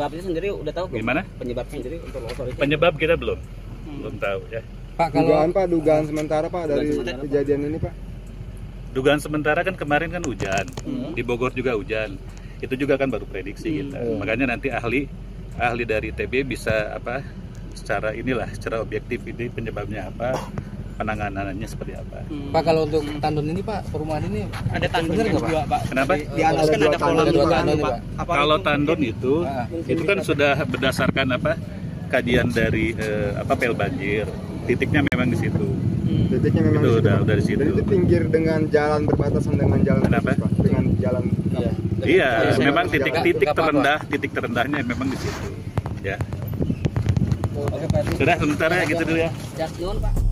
penyebabnya sendiri udah tahu belum? Gimana? Penyebabnya sendiri untuk longsor itu. Penyebab kita belum, belum tahu ya. Pak, kalau dugaan sementara Pak dari kejadian ini Pak? Dugaan sementara kan kemarin kan hujan, di Bogor juga hujan. Itu juga kan baru prediksi kita. Makanya nanti ahli dari TB bisa apa? Secara inilah, secara objektif ini penyebabnya apa? Penanganannya seperti apa? Pak, kalau untuk tandon ini Pak, perumahan ini ada tandon juga Pak. Kenapa? Di atas kan ada kolam Pak. Kalau tandon itu kan sudah berdasarkan apa? Kajian dari apa PL banjir. Titiknya memang di situ. Titiknya memang itu udah di situ. Dan itu pinggir dengan jalan, berbatasan dengan jalan. Kenapa? Dengan jalan. Iya, memang titik-titik terendah, titik terendahnya memang di situ. Ya. Oke, Pak. Sudah sementara gitu dulu ya. Jas dulu Pak.